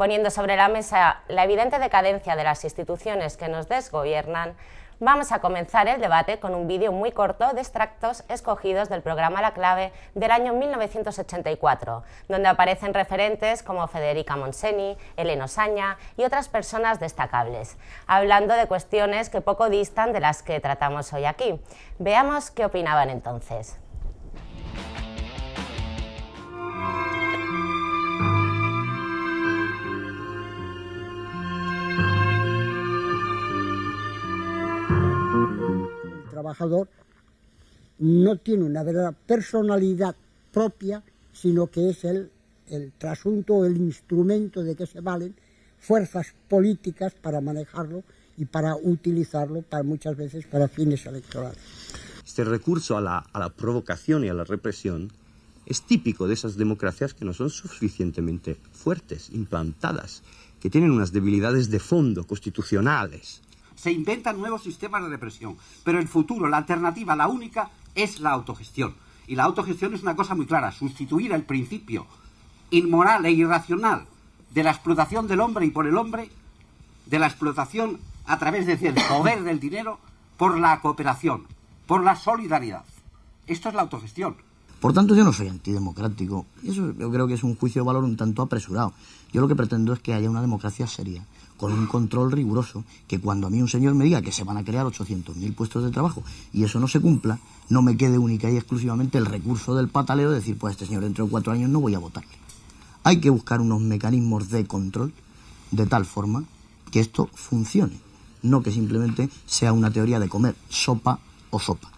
Poniendo sobre la mesa la evidente decadencia de las instituciones que nos desgobiernan, vamos a comenzar el debate con un vídeo muy corto de extractos escogidos del programa La Clave del año 1984, donde aparecen referentes como Federica Montseny, Heleno Saña y otras personas destacables, hablando de cuestiones que poco distan de las que tratamos hoy aquí. Veamos qué opinaban entonces. Trabajador no tiene una verdadera personalidad propia, sino que es el trasunto, el instrumento de que se valen fuerzas políticas para manejarlo y para utilizarlo para muchas veces para fines electorales. Este recurso a la provocación y a la represión es típico de esas democracias que no son suficientemente fuertes, implantadas, que tienen unas debilidades de fondo constitucionales. Se inventan nuevos sistemas de represión, pero el futuro, la alternativa, la única, es la autogestión. Y la autogestión es una cosa muy clara, sustituir el principio inmoral e irracional de la explotación del hombre y por el hombre, de la explotación a través del poder del dinero, por la cooperación, por la solidaridad. Esto es la autogestión. Por tanto, yo no soy antidemocrático. Eso yo creo que es un juicio de valor un tanto apresurado. Yo lo que pretendo es que haya una democracia seria, con un control riguroso, que cuando a mí un señor me diga que se van a crear 800.000 puestos de trabajo y eso no se cumpla, no me quede única y exclusivamente el recurso del pataleo de decir, pues este señor dentro de 4 años no voy a votarle. Hay que buscar unos mecanismos de control de tal forma que esto funcione, no que simplemente sea una teoría de comer sopa o sopa.